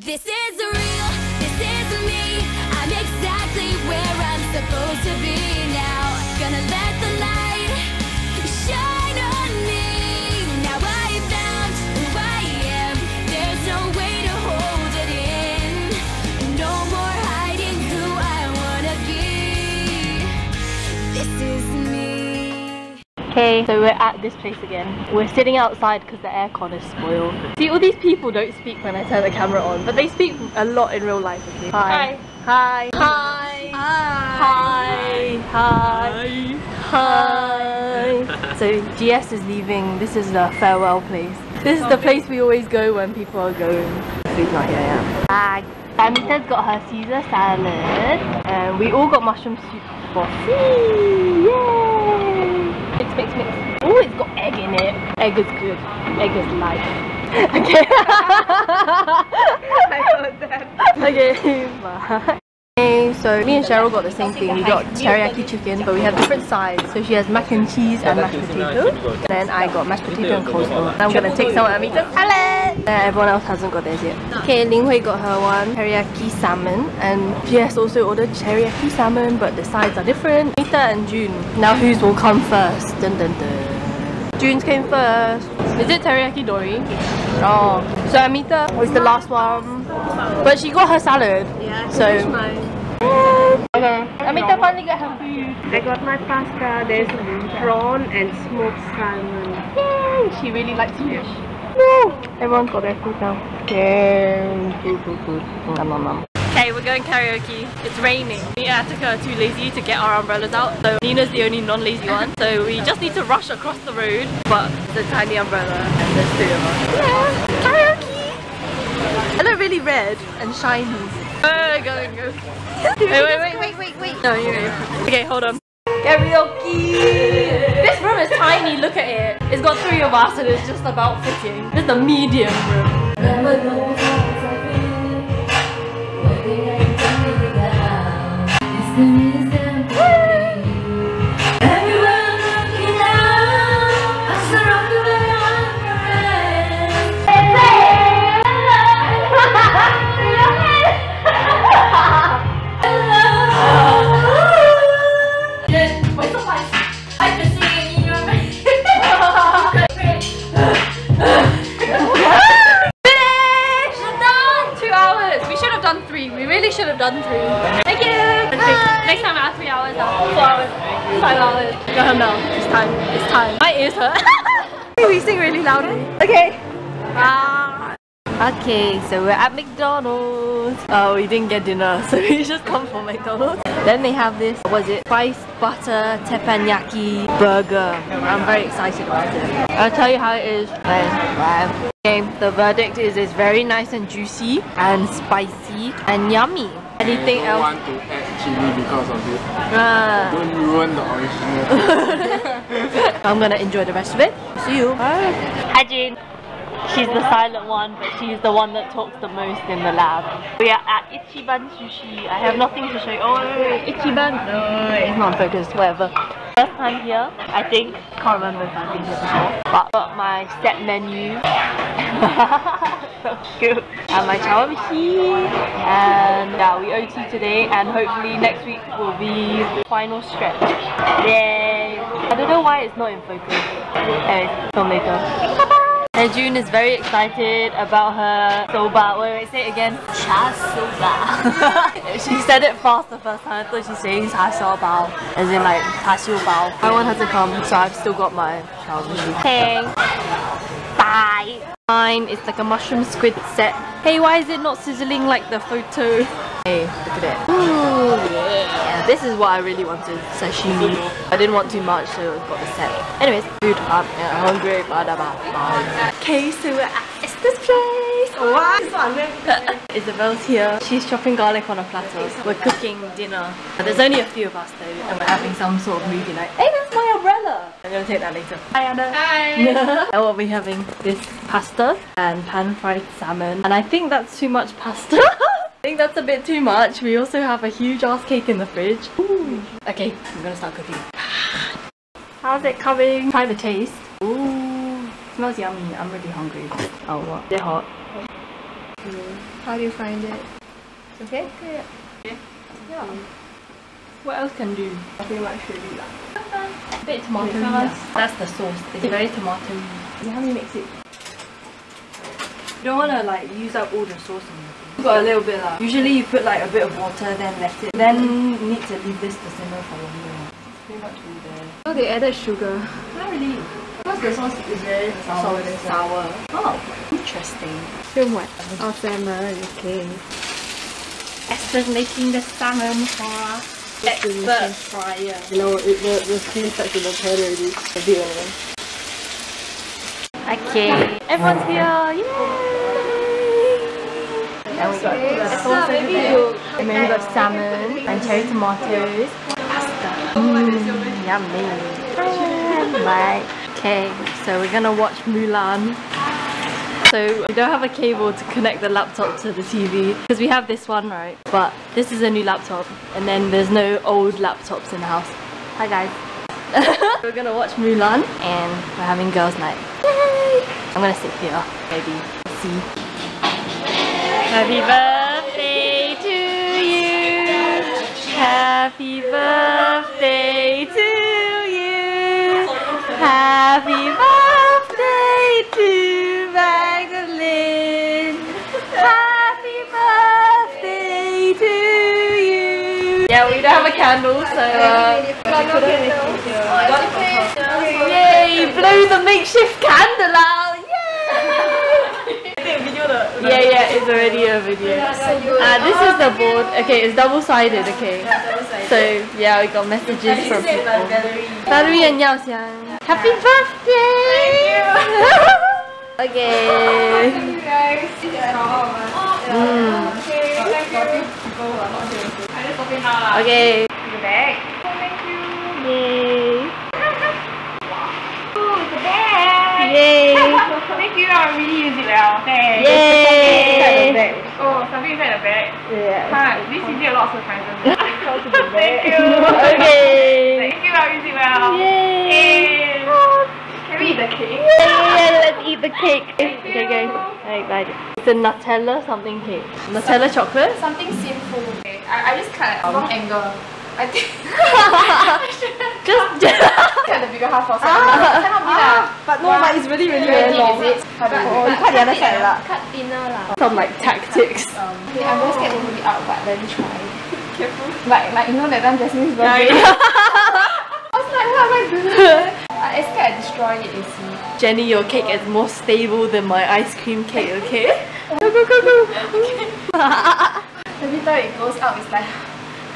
This is real, this is me. I'm exactly where I'm supposed to be now. Gonna let the light shine on me. Now I found who I am. There's no way to hold it in. No more hiding who I wanna be. This is me. Okay, so we're at this place again. We're sitting outside because the aircon is spoiled. See, all these people don't speak when I turn the camera on, but they speak a lot in real life. Okay? Hi. Hi. Hi. Hi. Hi. Hi. Hi. So GS is leaving. This is the farewell place. This is the place we always go when people are going. Food's not here yet. Samita's got her Caesar salad, and we all got mushroom soup for tea. Yay! Mix, mix, mix. Oh, it's got egg in it. Egg is good. Egg is life. Okay. I got that. Okay. Bye. Okay, so me and Cheryl got the same thing. We got teriyaki chicken, but we have different sides. So she has mac and cheese and mashed potato. And then I got mashed potato and coleslaw. I'm gonna take some of Amita's salad. Everyone else hasn't got theirs yet. Okay, Linghui got her one teriyaki salmon, and she has also ordered teriyaki salmon, but the sides are different. Amita and June. Now whose will come first? Dun dun dun. June's came first. Is it teriyaki dory? Oh. So Amita was the last one. But she got her salad. Yeah, so okay. Amita finally got her food. I got my pasta. There's prawn and smoked salmon. Yay! She really likes fish. No! Everyone's got their food now. Yeah. Good, good, good. Okay, we're going karaoke. It's raining. Me and Attica are too lazy to get our umbrellas out, so Nina's the only non-lazy one. So we just need to rush across the road, but the tiny umbrella, and there's two of us. Yeah, karaoke! I look really red and shiny. Go. Wait. No, you're okay. Okay, hold on. Karaoke! This room is tiny, look at it. It's got three of us and it's just about fitting. It's a medium room. Never know. Okay, so we're at McDonald's. Oh, we didn't get dinner, so we just come from McDonald's. Then they have this, what was it? Spice butter teppanyaki burger. I'm very excited about it. I'll tell you how it is. Okay, the verdict is it's very nice and juicy and spicy and yummy. Anything else? I don't want to add chili because of this. Don't ruin the original. I'm gonna enjoy the rest of it. See you. Bye. Hi, June. She's the silent one, but she's the one that talks the most in the lab. We are at Ichiban Sushi. I have nothing to show you. Oh, Ichiban. No, it's not focused, whatever. First time here, I think. Can't remember if I've been here before. But got my set menu. So cute. And my chawabishi. And yeah, we OT today, and hopefully next week will be final stretch. Yay! I don't know why it's not in focus. Anyway, film later. And June is very excited about her soba. Wait, say it again. Cha soba. She said it fast the first time. I thought she's saying cha soba, as in like cha soba. I want her to come, so I've still got my child. Hey. Bye. Mine is like a mushroom squid set. Hey, why is it not sizzling like the photo? Hey, look at it. Ooh, yeah. This is what I really wanted, sashimi. I didn't want too much, so I got the set. Anyways, food up, yeah, hungry, blah. Okay, so we're at this place. What? Isabel's here. She's chopping garlic on a platter. We're cooking dinner. There's only a few of us though, and we're having some sort of movie night. Hey, that's my umbrella! I'm gonna take that later. Hi, Anna. Hi. And what we're having is pasta and pan-fried salmon. And I think that's too much pasta. I think that's a bit too much. We also have a huge ass cake in the fridge. Ooh. Okay, I'm gonna start cooking. How's it coming? Try the taste. Ooh, smells yummy. I'm really hungry. Oh, what? They're hot. How do you find it? Okay? Good. Yeah. Yeah. What else can do? I pretty much should do that. A bit tomato. That's the sauce. It's very tomato-y. How do you mix it? You don't want to like use up all the sauce in it. You've got a little bit like. Usually you put like a bit of water, then let it. Then need to leave this to simmer for a minute. It's pretty much all there. Oh, they added sugar. Not really. Because the sauce is very sour. Sour. Oh, interesting. Then what? Oh, salmon. Okay. Esther's making the salmon for us. Expert fryer. You know, the skin texture looks better already. I do anyway. Okay, everyone's here. Yay! Yes, so maybe you got salmon and cherry tomatoes, pasta. Yummy. Right. Okay, so we're gonna watch Mulan. So we don't have a cable to connect the laptop to the TV because we have this one, right? But this is a new laptop, and then there's no old laptops in the house. Hi guys. We're gonna watch Mulan and we're having girls night. Yay! I'm gonna sit here, maybe. Let's see. Happy birthday to you. Happy birthday to you. Happy birthday to you. Happy birthday to you! Yeah, we don't have a candle, so yay! Blow the makeshift candle out! Yay! Yeah, it's already a video. This is the board. Okay, it's double-sided, okay. So yeah, we got messages from people. Valerie and Yao Xiang. Happy birthday! Okay. Okay. Thank you. Yay. Yay. Thank you. I really use it well. Thanks. Yay. Oh, something inside the bag. Yeah. Huh. This is a lot of surprises. Thank you. Okay. Thank you. I use it well. Yay. Can we eat the cake? Yeah, let's eat the cake. Okay, go. Alright, it's a Nutella something cake. Nutella chocolate? Something simple. Okay. I just cut it from angle. I think. Just cut the bigger half or something. But no, but it's really long. Cut the other side. Cut thinner. Some like tactics. Yeah, I'm always getting it out, but let me try. Careful. Like, you know that time Jasmine's birthday. I was like, what am I doing? I scared I destroyed it, you see. Jenny, your cake is more stable than my ice cream cake, okay? Go! Okay. Every time it goes out, it's like...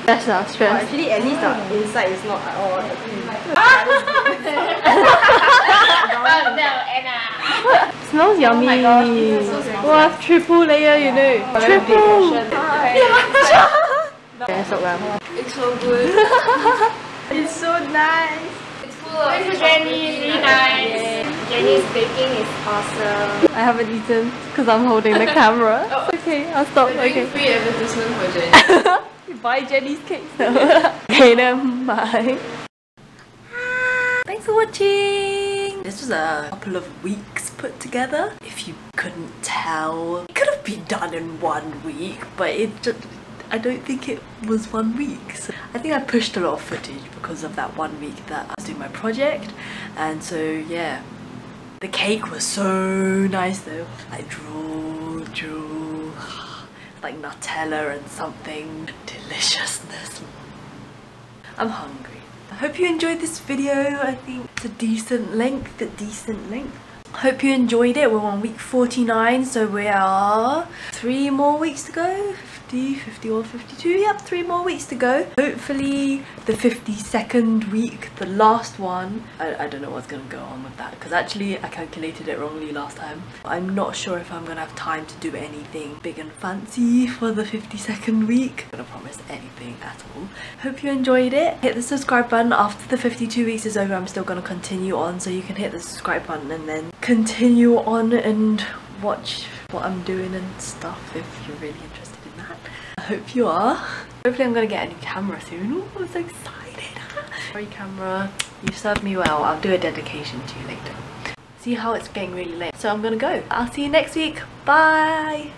That's not stress. Oh, actually, at least the inside is not at all. It smells yummy. Oh my gosh, it smells so triple layer, you know. Triple! It's so good. It's so nice. This is Jenny, really nice. Jenny's baking is awesome. I haven't eaten because I'm holding the camera. Okay, I'll stop. Okay. Free advertisement for Jenny. You buy Jenny's cake. Okay, then bye. Thanks for watching. This was a couple of weeks put together. If you couldn't tell, it could have been done in 1 week, but it just. I don't think it was 1 week. So I think I pushed a lot of footage because of that 1 week that I was doing my project, and so yeah, the cake was so nice though. Like drool, like Nutella and something deliciousness. I'm hungry. I hope you enjoyed this video. I think it's a decent length. Hope you enjoyed it. We're on week 49, so we are 3 more weeks to go. 51, 52, yep, 3 more weeks to go. Hopefully the 52nd week, the last one, I don't know what's gonna go on with that, because actually I calculated it wrongly last time. I'm not sure if I'm gonna have time to do anything big and fancy for the 52nd week. I'm not gonna promise anything at all. Hope you enjoyed it. Hit the subscribe button. After the 52 weeks is over, I'm still gonna continue on, so you can hit the subscribe button and then continue on and watch what I'm doing and stuff if you're really interested. I hope you are. Hopefully I'm gonna get a new camera soon. Ooh, I'm so excited. Sorry camera, you served me well. I'll do a dedication to you later. See how it's getting really late. So I'm gonna go. I'll see you next week. Bye!